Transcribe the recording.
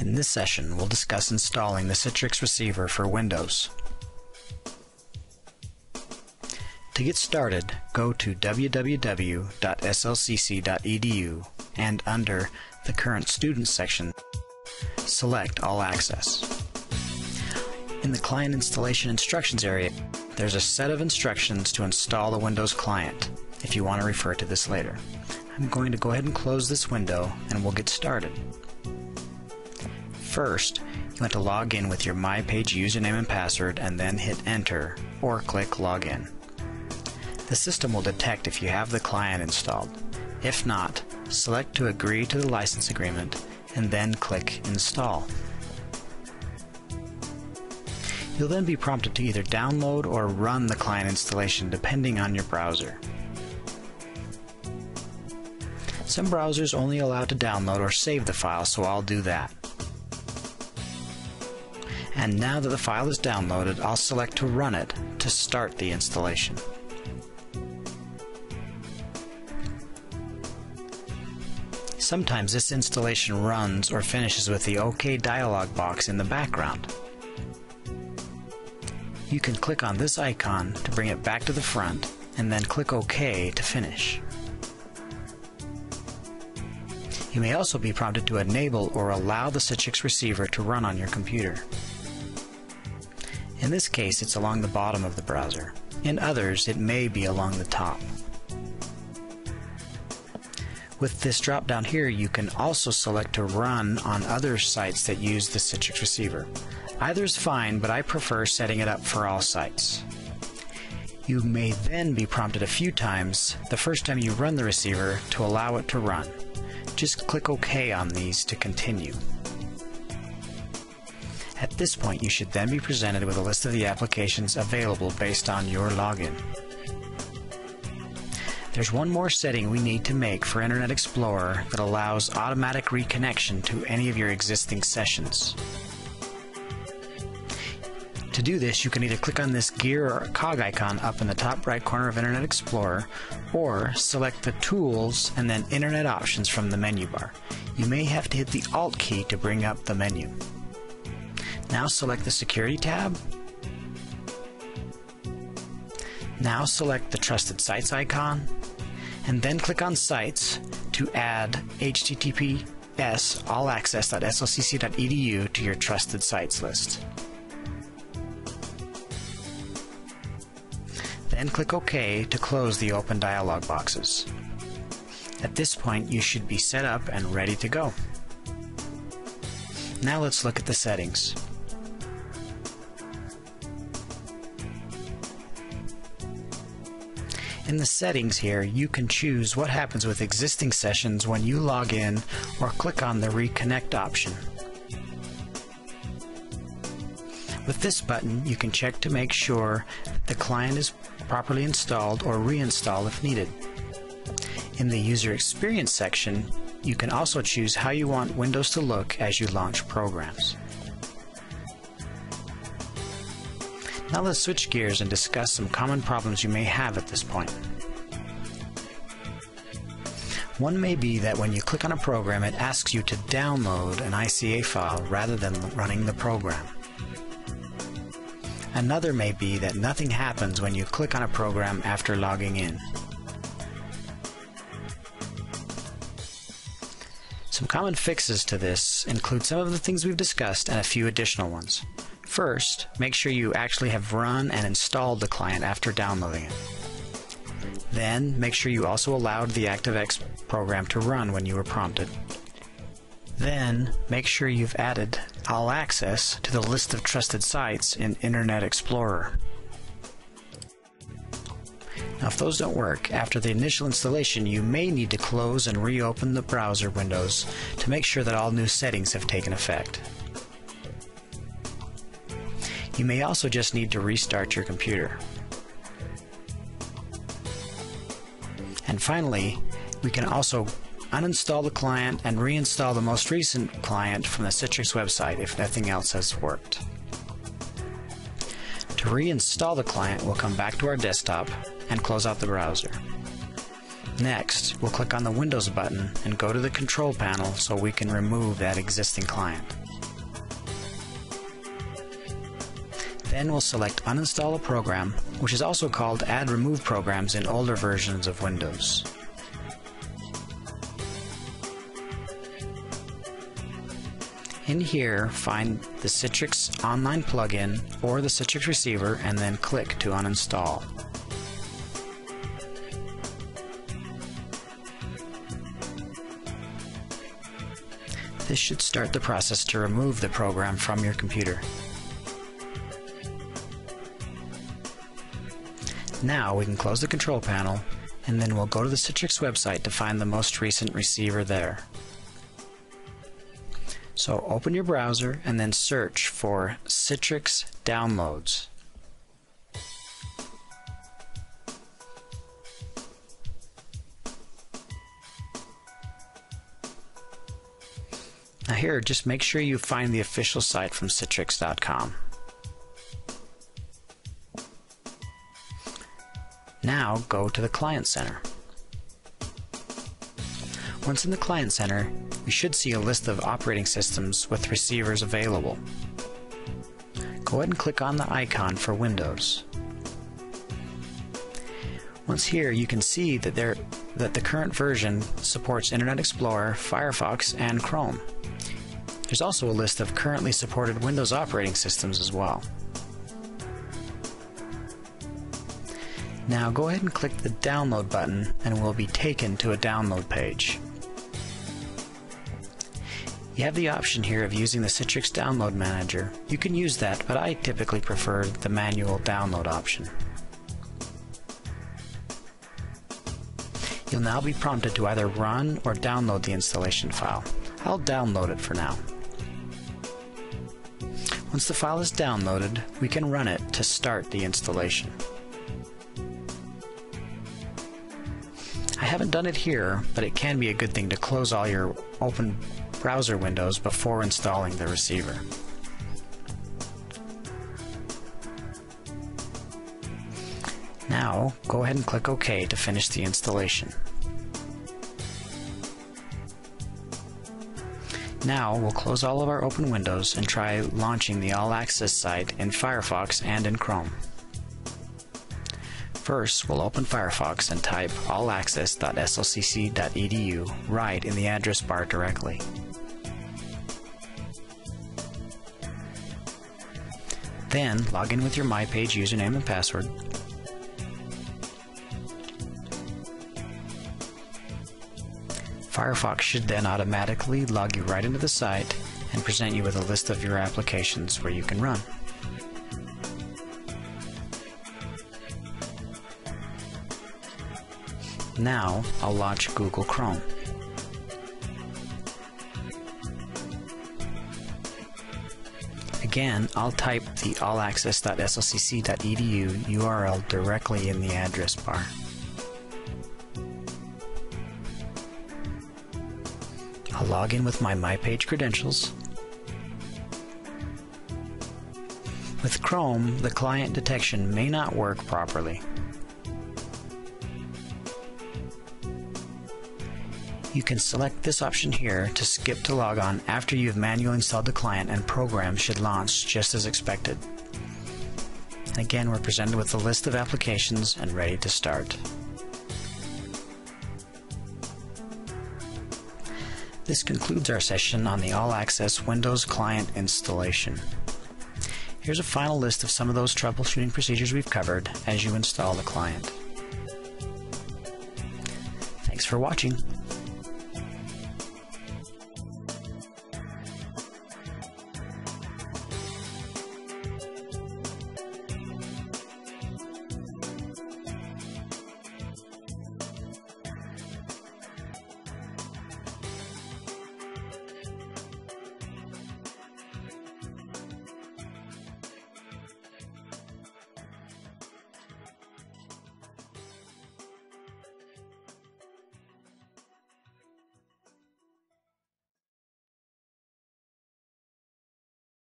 In this session, we'll discuss installing the Citrix Receiver for Windows. To get started, go to www.slcc.edu and under the Current Student section, select All Access. In the Client Installation Instructions area, there's a set of instructions to install the Windows client, if you want to refer to this later. I'm going to go ahead and close this window and we'll get started. First, you want to log in with your MyPage username and password and then hit Enter or click Login. The system will detect if you have the client installed. If not, select to agree to the license agreement and then click Install. You'll then be prompted to either download or run the client installation depending on your browser. Some browsers only allow to download or save the file, so I'll do that. And now that the file is downloaded, I'll select to run it to start the installation. Sometimes this installation runs or finishes with the OK dialog box in the background. You can click on this icon to bring it back to the front and then click OK to finish. You may also be prompted to enable or allow the Citrix Receiver to run on your computer. In this case, it's along the bottom of the browser. In others, it may be along the top. With this drop down here, you can also select to run on other sites that use the Citrix Receiver. Either is fine, but I prefer setting it up for all sites. You may then be prompted a few times the first time you run the receiver to allow it to run. Just click OK on these to continue. At this point, you should then be presented with a list of the applications available based on your login. There's one more setting we need to make for Internet Explorer that allows automatic reconnection to any of your existing sessions. To do this, you can either click on this gear or cog icon up in the top right corner of Internet Explorer, or select the Tools and then Internet Options from the menu bar. You may have to hit the Alt key to bring up the menu. Now select the Security tab. Now select the Trusted Sites icon, and then click on Sites to add https://allaccess.slcc.edu to your Trusted Sites list. Then click OK to close the open dialog boxes. At this point, you should be set up and ready to go. Now let's look at the settings. In the settings here, you can choose what happens with existing sessions when you log in or click on the Reconnect option. With this button, you can check to make sure that the client is properly installed or reinstalled if needed. In the User Experience section, you can also choose how you want Windows to look as you launch programs. Now let's switch gears and discuss some common problems you may have at this point. One may be that when you click on a program, it asks you to download an ICA file rather than running the program. Another may be that nothing happens when you click on a program after logging in. Some common fixes to this include some of the things we've discussed and a few additional ones. First, make sure you actually have run and installed the client after downloading it. Then, make sure you also allowed the ActiveX program to run when you were prompted. Then, make sure you've added All Access to the list of trusted sites in Internet Explorer. Now, if those don't work, after the initial installation, you may need to close and reopen the browser windows to make sure that all new settings have taken effect. You may also just need to restart your computer. And finally, we can also uninstall the client and reinstall the most recent client from the Citrix website if nothing else has worked. To reinstall the client, we'll come back to our desktop and close out the browser. Next, we'll click on the Windows button and go to the Control Panel so we can remove that existing client. Then we'll select Uninstall a Program, which is also called Add Remove Programs in older versions of Windows. In here, find the Citrix Online plugin or the Citrix Receiver and then click to uninstall. This should start the process to remove the program from your computer. Now we can close the control panel, and then we'll go to the Citrix website to find the most recent receiver there. So open your browser and then search for Citrix Downloads. Now here, just make sure you find the official site from citrix.com. Now go to the Client Center. Once in the Client Center, we should see a list of operating systems with receivers available. Go ahead and click on the icon for Windows. Once here, you can see that the current version supports Internet Explorer, Firefox, and Chrome. There's also a list of currently supported Windows operating systems as well. Now go ahead and click the Download button and we'll be taken to a download page. You have the option here of using the Citrix Download Manager. You can use that, but I typically prefer the manual download option. You'll now be prompted to either run or download the installation file. I'll download it for now. Once the file is downloaded, we can run it to start the installation. I haven't done it here, but it can be a good thing to close all your open browser windows before installing the receiver. Now, go ahead and click OK to finish the installation. Now, we'll close all of our open windows and try launching the All Access site in Firefox and in Chrome. First, we'll open Firefox and type allaccess.slcc.edu right in the address bar directly. Then, log in with your MyPage username and password. Firefox should then automatically log you right into the site and present you with a list of your applications where you can run. Now, I'll launch Google Chrome. Again, I'll type the allaccess.slcc.edu URL directly in the address bar. I'll log in with my MyPage credentials. With Chrome, the client detection may not work properly. You can select this option here to skip to log on after you've manually installed the client and program should launch just as expected. And again, we're presented with a list of applications and ready to start. This concludes our session on the All Access Windows client installation. Here's a final list of some of those troubleshooting procedures we've covered as you install the client. Thanks for watching.